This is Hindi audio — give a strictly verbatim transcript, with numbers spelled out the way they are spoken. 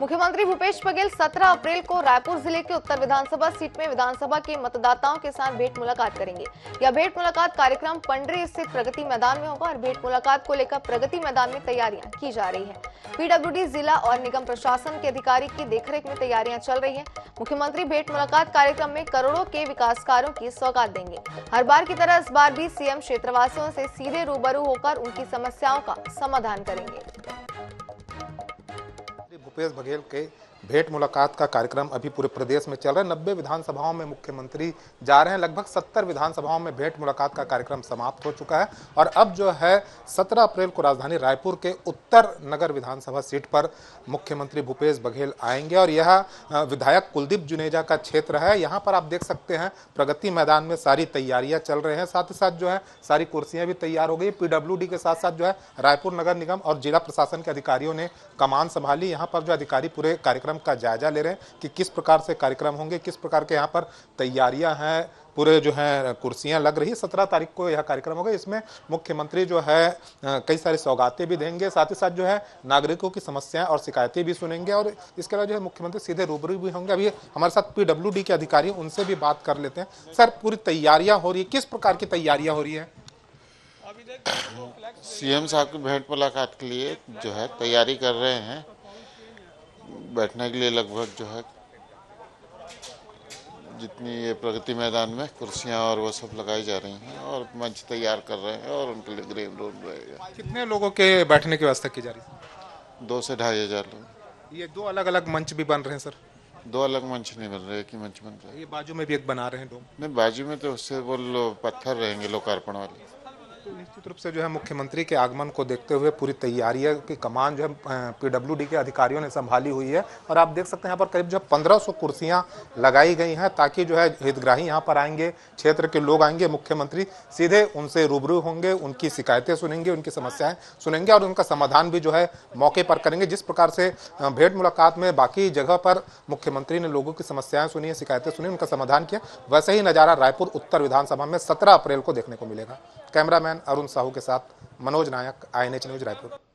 मुख्यमंत्री भूपेश बघेल सत्रह अप्रैल को रायपुर जिले के उत्तर विधानसभा सीट में विधानसभा के मतदाताओं के साथ भेंट मुलाकात करेंगे। यह भेंट मुलाकात कार्यक्रम पंडरी स्थित प्रगति मैदान में होगा और भेंट मुलाकात को लेकर प्रगति मैदान में तैयारियां की जा रही है। पीडब्ल्यूडी जिला और निगम प्रशासन के अधिकारी की देखरेख में तैयारियां चल रही है। मुख्यमंत्री भेंट मुलाकात कार्यक्रम में करोड़ों के विकास कार्यों की सौगात देंगे। हर बार की तरह इस बार भी सीएम क्षेत्रवासियों से सीधे रूबरू होकर उनकी समस्याओं का समाधान करेंगे। भूपेश बघेल के भेंट मुलाकात का कार्यक्रम अभी पूरे प्रदेश में चल रहा है। नब्बे विधानसभाओं में मुख्यमंत्री जा रहे हैं। लगभग सत्तर विधानसभाओं में भेंट मुलाकात का कार्यक्रम समाप्त हो चुका है और अब जो है सत्रह अप्रैल को राजधानी रायपुर के उत्तर नगर विधानसभा सीट पर मुख्यमंत्री भूपेश बघेल आएंगे और यह विधायक कुलदीप जुनेजा का क्षेत्र है। यहाँ पर आप देख सकते हैं प्रगति मैदान में सारी तैयारियाँ चल रही हैं। साथ ही साथ जो है सारी कुर्सियाँ भी तैयार हो गई। पीडब्ल्यूडी के साथ साथ जो है रायपुर नगर निगम और जिला प्रशासन के अधिकारियों ने कमान संभाली। यहाँ पर जो अधिकारी पूरे कार्यक्रम का जायजा ले रहे हैं कि किस प्रकार से कार्यक्रम होंगे, किस प्रकार के यहाँ पर तैयारियां हैं। पूरे जो है कुर्सियां लग रही है। सत्रह तारीख को यह कार्यक्रम होगा। इसमें मुख्यमंत्री जो है कई सारी सौगातें भी देंगे, साथ ही साथ जो है नागरिकों की समस्याएं और शिकायतें भी सुनेंगे और इसके अलावा जो है मुख्यमंत्री सीधे रूबरू भी होंगे। अभी हमारे साथ पीडब्ल्यूडी के अधिकारी उनसे भी बात कर लेते हैं। सर, पूरी तैयारियां हो रही है, किस प्रकार की तैयारियां हो रही है? सीएम साहब की भेंट मुलाकात के लिए जो है तैयारी कर रहे हैं। बैठने के लिए लगभग जो है जितनी ये प्रगति मैदान में कुर्सियां और वो सब लगाई जा रही हैं और मंच तैयार कर रहे हैं और उनके लिए ग्रीन रूम रहेगा। कितने लोगों के बैठने की व्यवस्था की जा रही है? दो से ढाई हजार लोग। ये दो अलग अलग मंच भी बन रहे हैं? सर, दो अलग मंच नहीं बन रहे, एक ही मंच बन रहा है। ये बाजू में भी एक बना रहे हैं? दो नहीं, बाजू में तो उससे वो पत्थर रहेंगे लोकार्पण वाले। निश्चित रूप से जो है मुख्यमंत्री के आगमन को देखते हुए पूरी तैयारियां की कमान जो है पीडब्ल्यूडी के अधिकारियों ने संभाली हुई है और आप देख सकते हैं यहाँ पर करीब जो पंद्रह सौ कुर्सियाँ लगाई गई हैं ताकि जो है हितग्राही यहाँ पर आएंगे, क्षेत्र के लोग आएंगे, मुख्यमंत्री सीधे उनसे रूबरू होंगे, उनकी शिकायतें सुनेंगे, उनकी समस्याएँ सुनेंगे और उनका समाधान भी जो है मौके पर करेंगे। जिस प्रकार से भेंट मुलाकात में बाकी जगह पर मुख्यमंत्री ने लोगों की समस्याएँ सुनी, शिकायतें सुनी, उनका समाधान किया, वैसे ही नज़ारा रायपुर उत्तर विधानसभा में सत्रह अप्रैल को देखने को मिलेगा। कैमरामैन अरुण साहू के साथ Manoj Nayak, I N H news, Raipur.